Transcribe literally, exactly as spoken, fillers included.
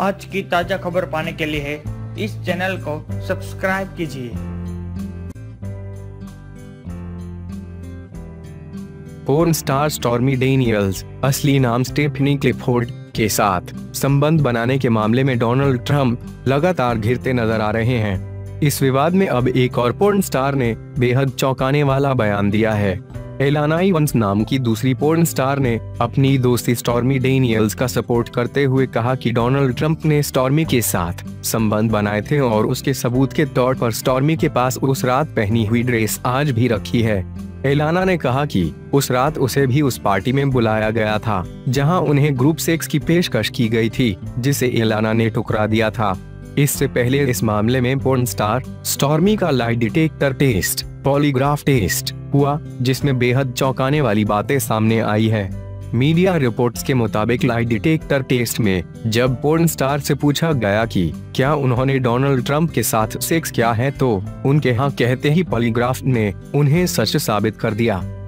आज की ताजा खबर पाने के लिए इस चैनल को सब्सक्राइब कीजिए। पोर्न स्टार स्टॉर्मी डेनियल्स, असली नाम स्टेफनी क्लिफोर्ड, के साथ संबंध बनाने के मामले में डोनाल्ड ट्रंप लगातार घिरते नजर आ रहे हैं। इस विवाद में अब एक और पोर्न स्टार ने बेहद चौंकाने वाला बयान दिया है। एलाना एवंस नाम की दूसरी पोर्न स्टार ने अपनी दोस्ती स्टॉर्मी डेनियल्स का सपोर्ट करते हुए कहा कि डोनाल्ड ट्रंप ने स्टॉर्मी के साथ संबंध बनाए थे और उसके सबूत के तौर पर स्टॉर्मी के पास उस रात पहनी हुई ड्रेस आज भी रखी है। एलाना ने कहा कि उस रात उसे भी उस पार्टी में बुलाया गया था जहां उन्हें ग्रुप सेक्स की पेशकश की गई थी, जिसे एलाना ने ठुकरा दिया था। इससे पहले इस मामले में पोर्न स्टार स्टॉर्मी का lie detector test, polygraph test हुआ, जिसमें बेहद चौंकाने वाली बातें सामने आई है। मीडिया रिपोर्ट्स के मुताबिक लाई डिटेक्टर टेस्ट में जब पोर्न स्टार से पूछा गया कि क्या उन्होंने डोनाल्ड ट्रंप के साथ सेक्स किया है, तो उनके हाँ कहते ही पॉलीग्राफ ने उन्हें सच साबित कर दिया।